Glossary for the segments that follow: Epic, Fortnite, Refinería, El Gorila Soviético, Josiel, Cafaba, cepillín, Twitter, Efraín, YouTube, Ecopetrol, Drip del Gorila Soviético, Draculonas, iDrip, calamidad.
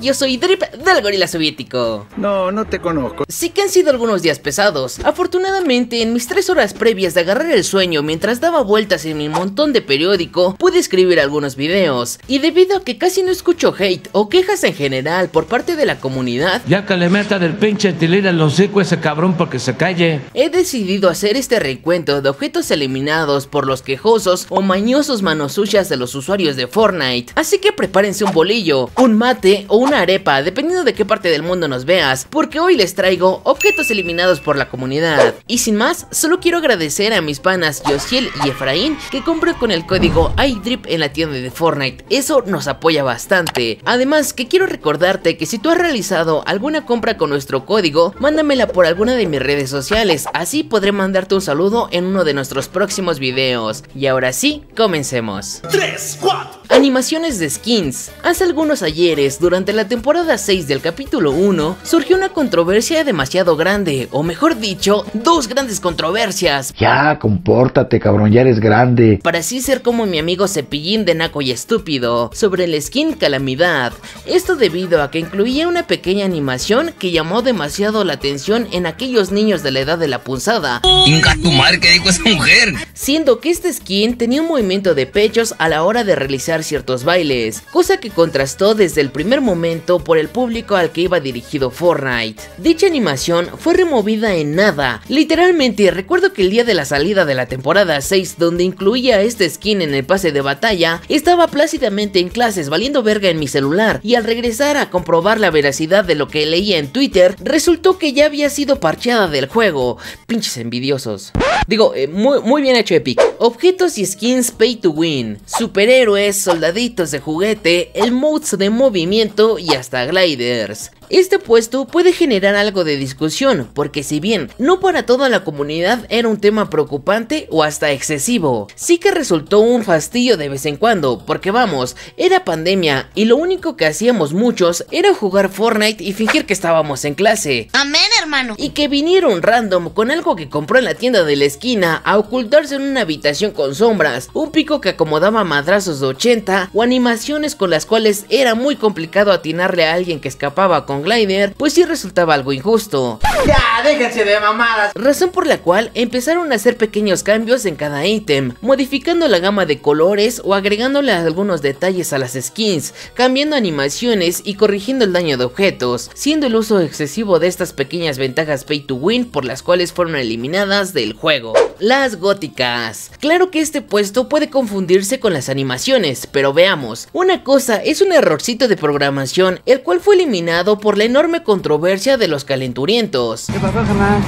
Yo soy Drip del Gorila Soviético. No te conozco. Sí que han sido algunos días pesados. Afortunadamente, en mis 3 horas previas de agarrar el sueño mientras daba vueltas en mi montón de periódico, pude escribir algunos videos. Y debido a que casi no escucho hate o quejas en general por parte de la comunidad, ya que le metan el pinche tilín al hocico ese cabrón porque se calle, he decidido hacer este recuento de objetos eliminados por los quejosos o mañosos manos sucias de los usuarios de Fortnite. Así que prepárense un bolillo, un mate o una arepa, dependiendo de qué parte del mundo nos veas, porque hoy les traigo objetos eliminados por la comunidad. Y sin más, solo quiero agradecer a mis panas Josiel y Efraín, que compré con el código iDrip en la tienda de Fortnite. Eso nos apoya bastante. Además, que quiero recordarte que si tú has realizado alguna compra con nuestro código, mándamela por alguna de mis redes sociales, así podré mandarte un saludo en uno de nuestros próximos videos. Y ahora sí, comencemos. 3, 4. Animaciones de skins. Hace algunos ayeres, durante la temporada 6 del capítulo 1, surgió una controversia demasiado grande, o mejor dicho, dos grandes controversias. Ya, compórtate cabrón, ya eres grande. Para así ser como mi amigo Cepillín de naco y estúpido, sobre el skin Calamidad. Esto debido a que incluía una pequeña animación que llamó demasiado la atención en aquellos niños de la edad de la punzada. ¡Inga tu madre, que dijo esa mujer! Siendo que este skin tenía un movimiento de pechos a la hora de realizar ciertos bailes, cosa que contrastó desde el primer momento por el público al que iba dirigido Fortnite. Dicha animación fue removida en nada. Literalmente, recuerdo que el día de la salida de la temporada 6, donde incluía este skin en el pase de batalla, estaba plácidamente en clases valiendo verga en mi celular, y al regresar a comprobar la veracidad de lo que leía en Twitter, resultó que ya había sido parcheada del juego. Pinches envidiosos. Digo, muy bien hecho, Epic. Objetos y skins pay to win, superhéroes, soldaditos de juguete, el mods de movimiento y hasta gliders. Este puesto puede generar algo de discusión, porque si bien no para toda la comunidad era un tema preocupante o hasta excesivo, sí que resultó un fastidio de vez en cuando, porque vamos, era pandemia y lo único que hacíamos muchos era jugar Fortnite y fingir que estábamos en clase. Amén, hermano. Y que viniera un random con algo que compró en la tienda de la esquina a ocultarse en una habitación con sombras, un pico que acomodaba madrazos de 80 o animaciones con las cuales era muy complicado atinarle a alguien que escapaba con glider, pues sí resultaba algo injusto. Ya, déjense de mamadas. Razón por la cual empezaron a hacer pequeños cambios en cada ítem, modificando la gama de colores o agregándole algunos detalles a las skins, cambiando animaciones y corrigiendo el daño de objetos, siendo el uso excesivo de estas pequeñas ventajas pay to win por las cuales fueron eliminadas del juego. Las góticas. Claro que este puesto puede confundirse con las animaciones, pero veamos. Una cosa es un errorcito de programación, el cual fue eliminado por la enorme controversia de los calenturientos. ¿Qué pasó, jamás?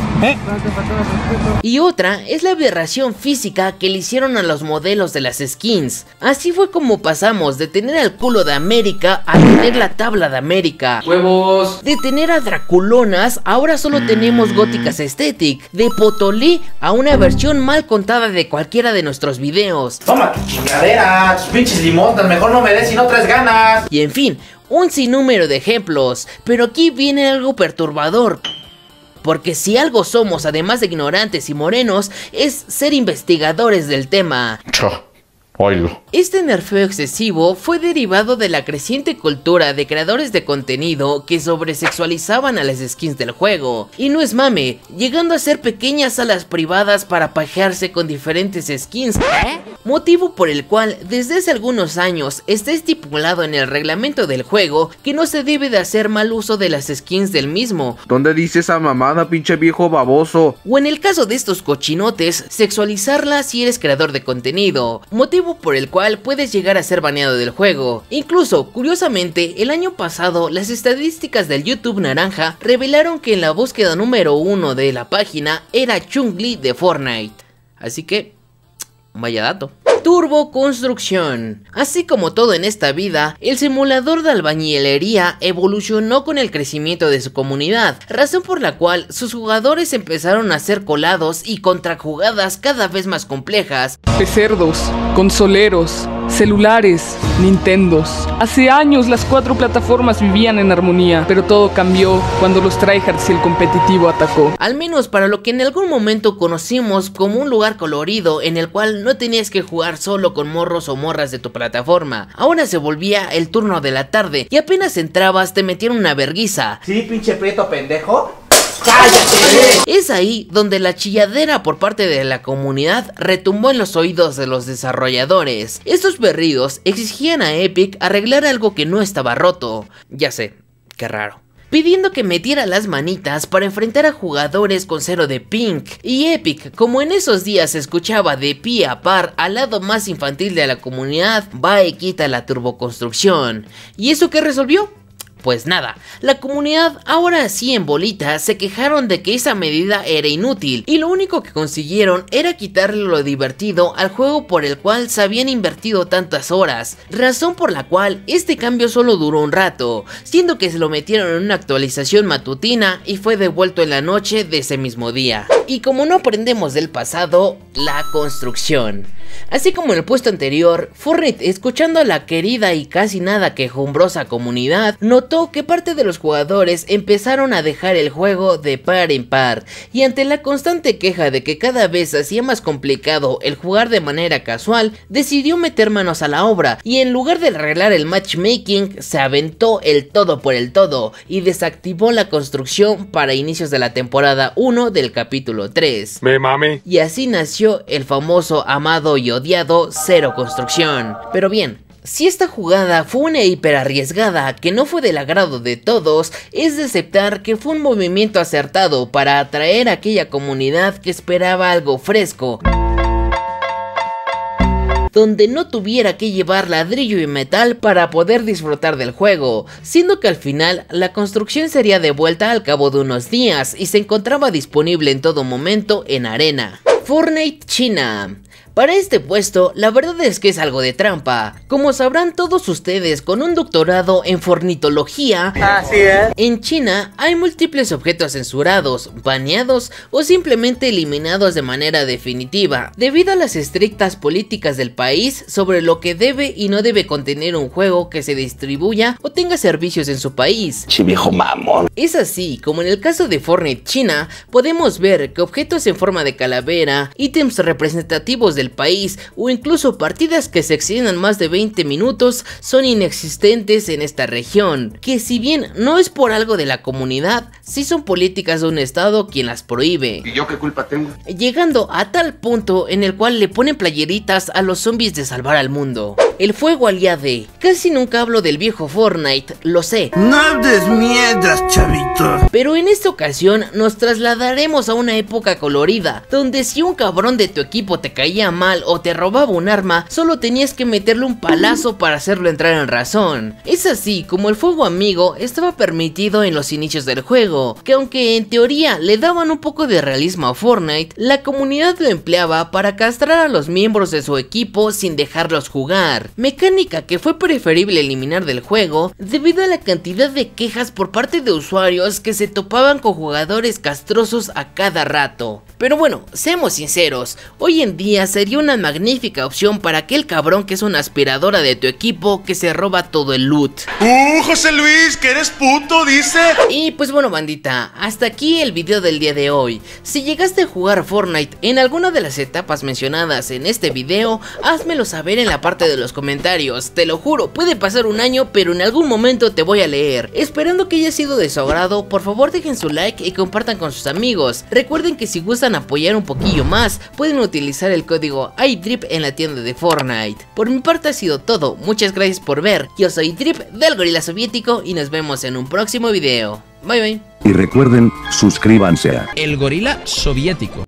Y otra es la aberración física que le hicieron a los modelos de las skins. Así fue como pasamos de tener al culo de América a tener la tabla de América. ¡Huevos! De tener a Draculonas, ahora solo tenemos góticas aesthetic. De Potolí a una versión mal contada de cualquiera de nuestros videos. ¡Toma tu chingadera! ¡Tus pinches limonas! ¡Mejor no me des si no traes ganas! Y en fin, un sinnúmero de ejemplos, pero aquí viene algo perturbador, porque si algo somos, además de ignorantes y morenos, es ser investigadores del tema. Chao. Este nerfeo excesivo fue derivado de la creciente cultura de creadores de contenido que sobresexualizaban a las skins del juego. Y no es mame, llegando a ser pequeñas salas privadas para pajearse con diferentes skins. Motivo por el cual desde hace algunos años está estipulado en el reglamento del juego que no se debe de hacer mal uso de las skins del mismo. ¿Dónde dice esa mamada, pinche viejo baboso? O en el caso de estos cochinotes, sexualizarla si eres creador de contenido. Motivo por el cual puedes llegar a ser baneado del juego. Incluso, curiosamente, el año pasado las estadísticas del YouTube naranja revelaron que en la búsqueda número 1 de la página era Chungli de Fortnite. Así que, vaya dato. Turbo Construcción. Así como todo en esta vida, el simulador de albañilería evolucionó con el crecimiento de su comunidad, razón por la cual sus jugadores empezaron a ser colados y contrajugadas cada vez más complejas. Pecerdos, consoleros, celulares, Nintendos. Hace años las cuatro plataformas vivían en armonía, pero todo cambió cuando los tryhards y el competitivo atacó. Al menos para lo que en algún momento conocimos como un lugar colorido en el cual no tenías que jugar solo con morros o morras de tu plataforma. Ahora se volvía el turno de la tarde y apenas entrabas te metieron una verguiza. Sí, pinche prieto pendejo. ¡Cállate! Es ahí donde la chilladera por parte de la comunidad retumbó en los oídos de los desarrolladores. Estos berridos exigían a Epic arreglar algo que no estaba roto. Ya sé, qué raro. Pidiendo que metiera las manitas para enfrentar a jugadores con 0 de ping. Y Epic, como en esos días se escuchaba de pie a par al lado más infantil de la comunidad, va y quita la turboconstrucción. ¿Y eso qué resolvió? Pues nada, la comunidad ahora sí en bolitas se quejaron de que esa medida era inútil y lo único que consiguieron era quitarle lo divertido al juego por el cual se habían invertido tantas horas, razón por la cual este cambio solo duró un rato, siendo que se lo metieron en una actualización matutina y fue devuelto en la noche de ese mismo día. Y como no aprendemos del pasado, la construcción. Así como en el puesto anterior, Fortnite, escuchando a la querida y casi nada quejumbrosa comunidad, notó que parte de los jugadores empezaron a dejar el juego de par en par, y ante la constante queja de que cada vez se hacía más complicado el jugar de manera casual, decidió meter manos a la obra, y en lugar de arreglar el matchmaking, se aventó el todo por el todo, y desactivó la construcción para inicios de la temporada 1 del capítulo 3. Me mame. Y así nació el famoso amado y odiado Cero Construcción. Pero bien, si esta jugada fue una hiper arriesgada que no fue del agrado de todos, es de aceptar que fue un movimiento acertado para atraer a aquella comunidad que esperaba algo fresco, donde no tuviera que llevar ladrillo y metal para poder disfrutar del juego, siendo que al final la construcción sería devuelta al cabo de unos días y se encontraba disponible en todo momento en arena. Fortnite China. Para este puesto, la verdad es que es algo de trampa. Como sabrán todos ustedes con un doctorado en fornitología, así es. En China hay múltiples objetos censurados, baneados o simplemente eliminados de manera definitiva, debido a las estrictas políticas del país sobre lo que debe y no debe contener un juego que se distribuya o tenga servicios en su país. Che viejo mamón. Es así como en el caso de Fortnite China, podemos ver que objetos en forma de calavera, ítems representativos del país o incluso partidas que se extiendan más de 20 minutos son inexistentes en esta región, que si bien no es por algo de la comunidad, sí son políticas de un estado quien las prohíbe. ¿Y yo qué culpa tengo? Llegando a tal punto en el cual le ponen playeritas a los zombies de salvar al mundo. El fuego aliade. Casi nunca hablo del viejo Fortnite, lo sé. No hables mierdas, chavito. Pero en esta ocasión nos trasladaremos a una época colorida, donde si un cabrón de tu equipo te caía mal o te robaba un arma, solo tenías que meterle un palazo para hacerlo entrar en razón. Es así como el fuego amigo estaba permitido en los inicios del juego, que aunque en teoría le daban un poco de realismo a Fortnite, la comunidad lo empleaba para castrar a los miembros de su equipo sin dejarlos jugar, mecánica que fue preferible eliminar del juego debido a la cantidad de quejas por parte de usuarios que se topaban con jugadores castrosos a cada rato. Pero bueno, seamos sinceros, hoy en día sería una magnífica opción para aquel cabrón que es una aspiradora de tu equipo que se roba todo el loot. José Luis, que eres puto, dice. Y pues bueno bandita, hasta aquí el video del día de hoy. Si llegaste a jugar Fortnite en alguna de las etapas mencionadas en este video, házmelo saber en la parte de los comentarios. Te lo juro, puede pasar un año, pero en algún momento te voy a leer. Esperando que haya sido de su agrado, por favor dejen su like y compartan con sus amigos. Recuerden que si gustan apoyar un poquillo más, pueden utilizar el código iDrip en la tienda de Fortnite. Por mi parte ha sido todo, muchas gracias por ver. Yo soy Drip del Gorila Soviético y nos vemos en un próximo video. Bye bye. Y recuerden, suscríbanse a El Gorila Soviético.